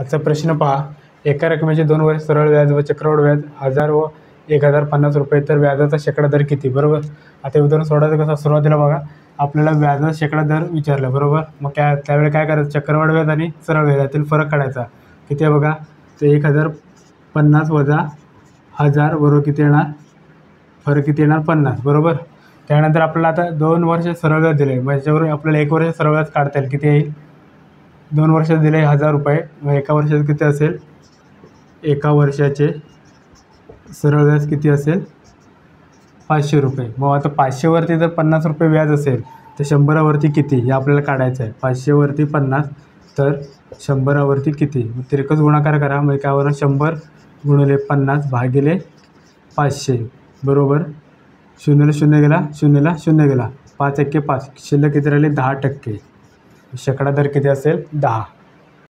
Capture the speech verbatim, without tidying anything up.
आजचा प्रश्न पहा. एका रकमेचे दोन वर्ष सरळ व्याज व चक्रवाढ व्याज हजार व एक हजार पन्नास रुपये, तर व्याजाचा शेकडा दर किती? बरोबर. आता उदाहरण सोडायचं कसं? सुरुवातीला बघा आपल्याला व्याजाचा शेकडा दर विचारला, बरोबर. मग काय त्यावेळी काय करायचं? चक्रवाढ व्याज आणि सरळ व्याजातील फरक काढायचा. किती आहे बघा, तर एक हजार पन्नास वजा हजार बरोबर किती येणार? फरक किती येणार? पन्नास, बरोबर. त्यानंतर आपल्याला आता दोन वर्ष सरळ व्याज दिले, मग याच्यावरून आपल्याला एक वर्ष सरळ व्याज काढता येईल. किती येईल? दोन वर्षात दिले हजार रुपये, मग एका वर्षाचं किती असेल? एका वर्षाचे सरळ व्याज किती असेल? पाचशे रुपये. मग आता पाचशेवरती जर पन्नास रुपये व्याज असेल तर शंभरावरती किती हे आपल्याला काढायचं आहे. पाचशेवरती पन्नास तर शंभरावरती किती? मग तिरकस गुणाकार करा, मग एकावरून शंभर गुणिले पन्नास भागिले पाचशे, बरोबर. शून्यला शून्य गेला, शून्यला शून्य गेला, पाच एक्के पाच, शिल्लक किती राहिले? दहा टक्के. शेकडा दर किती असेल? दहा.